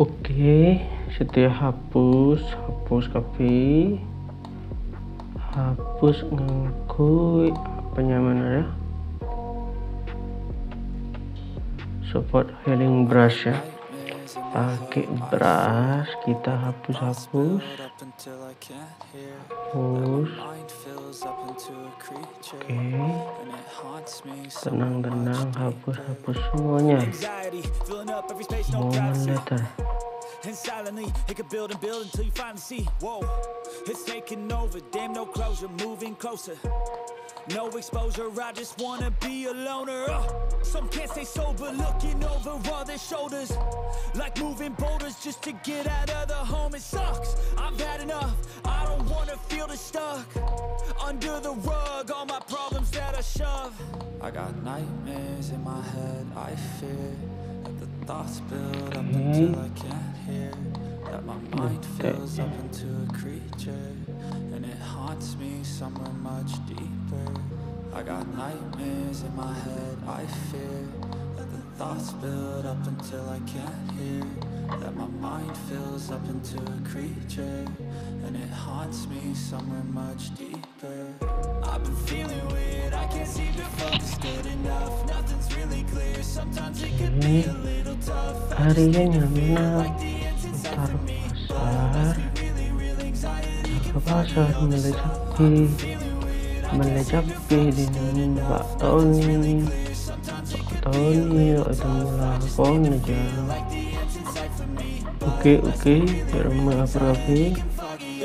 Oke, setia hapus, hapus kopi, hapus ngangkui apa nyaman ya. Support healing brush ya. Pakai brush kita hapus-hapus. Hapus. Oke. Tenang-tenang hapus-hapus semuanya. Moment later. And silently it could build and build until you finally see, whoa, it's taking over, damn, no closure, moving closer, no exposure, I just wanna be a loner. Some can't stay sober, looking over all their shoulders, like moving boulders just to get out of the home. It sucks, I've had enough, I don't wanna feel the stuck under the rug, all my problems that I shove. I got nightmares in my head, I fear that the thoughts build up until I can't. That my mind fills up into a creature, and it haunts me somewhere much deeper. I got nightmares in my head, I fear that the thoughts build up until I can't hear. That my mind fills up into a creature, and it haunts me somewhere much deeper. I've been feeling weird, I can't seem to focus good enough. Nothing's really clear, sometimes it could be a little tough. I just need to feel like the end's inside for me. But it must be really real anxiety can find out what's up. I'm feeling weird, I can't seem to focus good enough. Nothing's really clear, sometimes it could be a little tough. I just feel like the end's inside for me.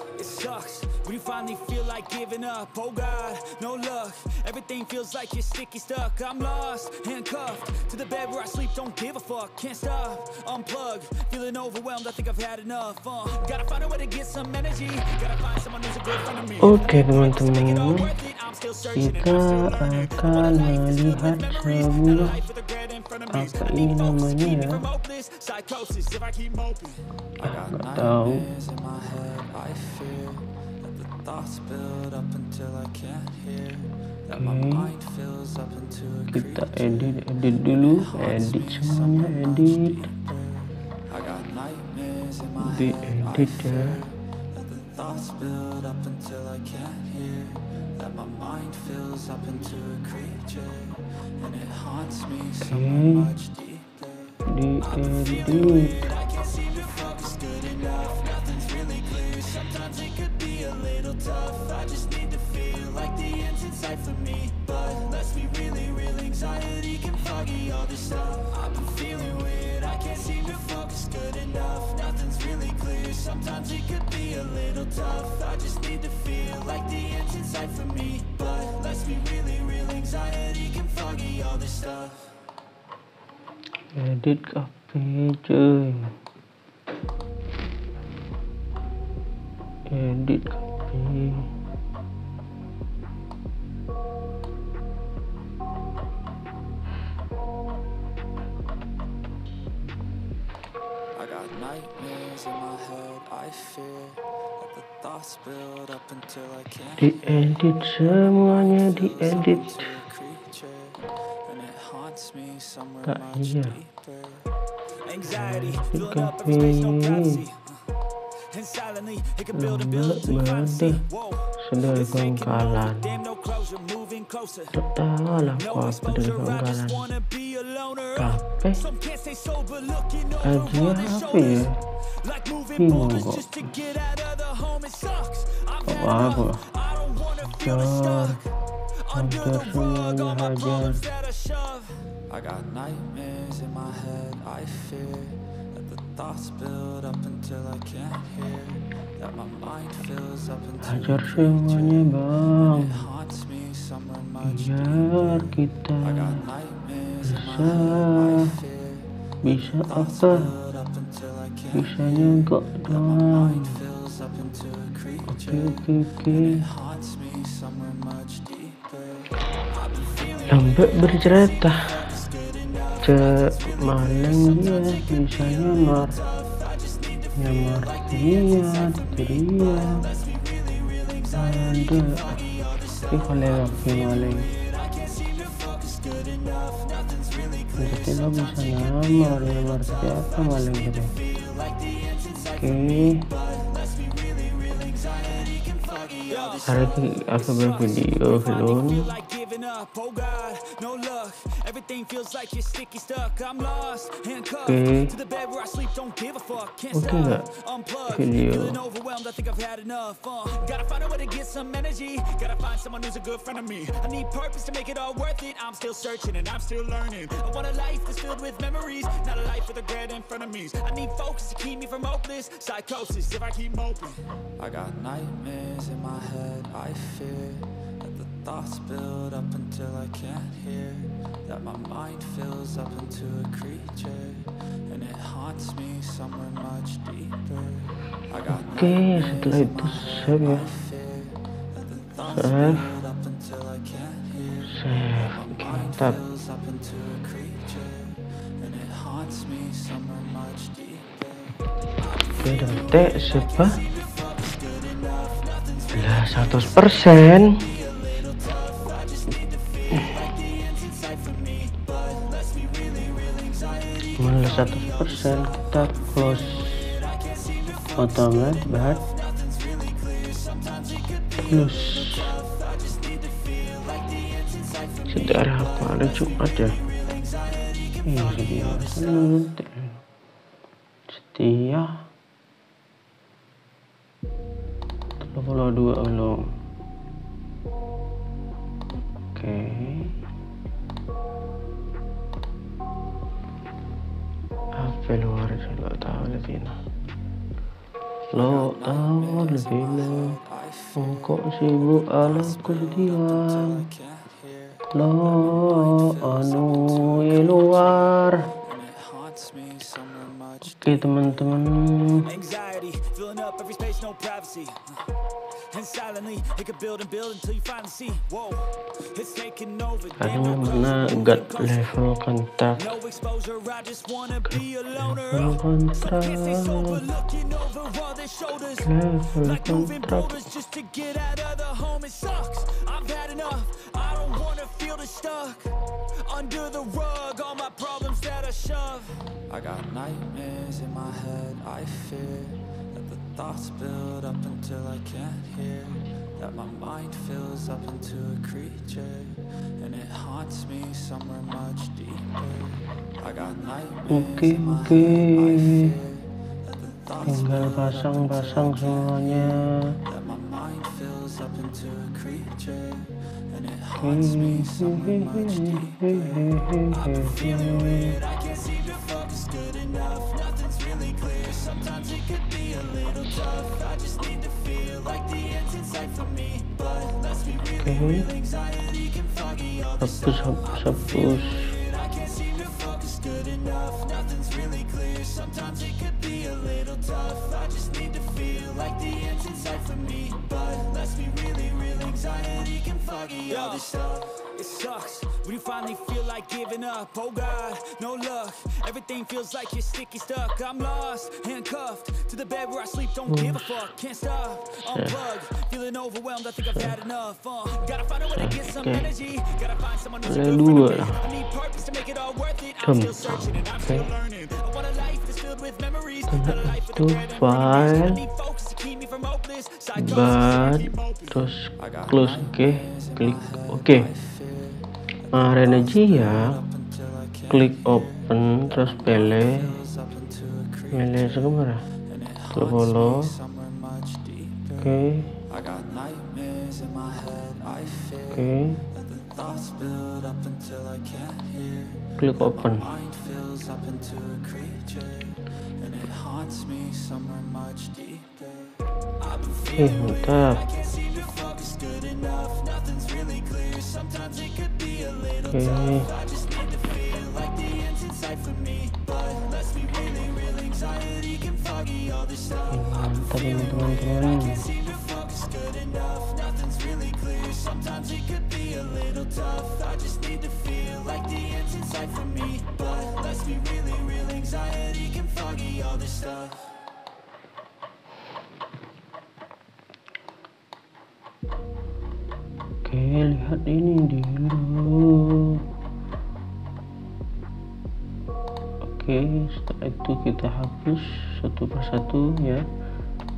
It sucks when you finally feel like giving up. Oh God, no luck. Everything feels like you're sticky stuck. I'm lost, handcuffed to the bed where I sleep. Don't give a fuck, can't stop, unplug. Feeling overwhelmed, I think I've had enough. Gotta find a way to get some energy. Gotta find someone who's a good friend of me. Okay, teman-teman, kita akan melihat sebuah apa ini namanya ya. Nggak tahu. Kita edit dulu, edit semuanya, edit di edit ya. Di edit tough, I just need to feel like the end's inside for me. But let's be really real, anxiety can foggy all this stuff. I've been feeling weird, I can't seem to focus good enough. Nothing's really clear, sometimes it could be a little tough. I just need to feel like the end's inside for me. But let's be really real, anxiety can foggy all this stuff. Edit copy cuy. Edit copy. I got nightmares in my head, I fear that the thoughts build up until I can't. Di-edit semuanya, di-edit. Tak iya. And silently it could build and build until you finally see, whoa, it's taking over, damn, no closure, moving closer, no exposure, I just wanna be a loner. Some can't stay sober, looking over all their shoulders, like moving boulders just to get out of the home. It sucks, I've had enough, I don't wanna feel stuck under the rug, all my problems that I shove. I got nightmares in my head, I fear thoughts build up until I can't hear. That my mind fills up until I can't hear. Haunts me somewhere much deeper. I got nightmares in my head, I fear. That thoughts build up until I can't hear. That my mind fills up into a creature. And it haunts me somewhere much deeper. I've been feeling it. Maling dia bisa nyamar dia ada ini kalau yang maling करते लोग सलाम और वर्षा आपका मालूम करें कि आपका video hello up, oh god, no luck, everything feels like you're sticky stuck, I'm lost, handcuffed to the bed where I sleep, don't give a fuck, can't stop, unplugged, feeling overwhelmed, I think I've had enough, gotta find a way to get some energy, gotta find someone who's a good friend of me, I need purpose to make it all worth it, I'm still searching and I'm still learning, I want a life that's filled with memories, not a life with regret in front of me, I need focus to keep me from hopeless, psychosis if I keep moping, I got nightmares in my head, I fear, thoughts build up until I can't hear, that my mind fills up into a creature, and it haunts me somewhere much deeper. I got nightmares. Mulai 100% kita close otomatis bahan close sejarah apa ada Jumat ya setia 32 belum oke keluar dulu tahu lebih nah lo awal lebih lo kok sibuk ala kuliah lo anu luar oke teman-teman ada mana God level kontak level kontrak I got nightmares in my head, I fear that the thoughts build up until I can't hear, that my mind fills up into a creature, and it haunts me somewhere much deeper. I got nightmares in my head, I fear that the thoughts build up that my mind fills up into a creature, and it haunts me somewhere much deeper. I've been feeling weird, I can't seem to focus good enough, nothing's really clear, sometimes it could be a little tough, I just need to feel like the end's in sight for me, but let's be real, real anxiety can foggy all the stuff, I've been feeling weird, I can't seem to focus good enough, nothing's really clear, sometimes it could be a little tough, I just need to feel like the end's in sight for me, but let's be really real, anxiety can foggy all the stuff. It sucks when you finally feel like giving up, oh god, no luck, everything feels like you're sticky stuck, I'm lost, handcuffed to the bed where I sleep, don't give a fuck, can't stop, unplugged, feeling overwhelmed, I think I've had enough, gotta find a way to get some energy, gotta find someone who's a good friend of me, I need purpose to make it all worth it, I'm still searching and I'm still learning, I want a life that's filled with memories, not a life with regret and memories, I need focus to keep me from hopeless, psychosis, terus close, oke, klik, oke. Maren aja ya, klik open terus pilih sebentar, follow, oke, oke, klik open, mantap. I just need to feel like the end's in sight for me, but let's be really real, anxiety can foggy all this stuff, I'm feeling weird, I can't seem to focus good enough, nothing's really clear, sometimes it could be a little tough, I just need to feel like the end's in sight for me, but let's be really real, anxiety can foggy all this stuff. Oke, lihat ini dulu. Setelah itu kita hapus satu persatu ya,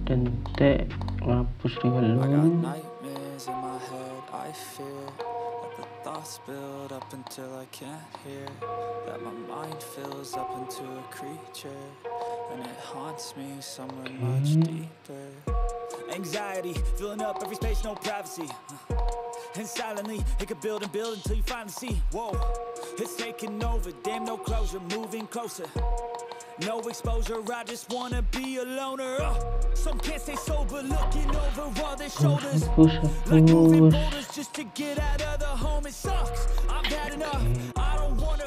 dan T hapus riwayat. Build up until I can't hear, that my mind fills up into a creature, and it haunts me somewhere much deeper. Anxiety, filling up every space, no privacy. And silently, it could build and build until you finally see. Whoa, it's taking over, damn no closure, moving closer. No exposure, I just wanna be a loner. Some can't stay sober, looking over all their shoulders. Like moving boulders just to get out of the home. It sucks, I've had enough. I don't wanna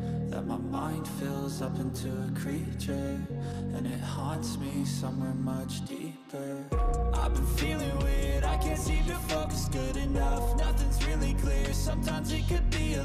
that my mind fills up into a creature, and it haunts me somewhere much deeper. I've been feeling weird, I can't seem to focus good enough, nothing's really clear, sometimes it could be a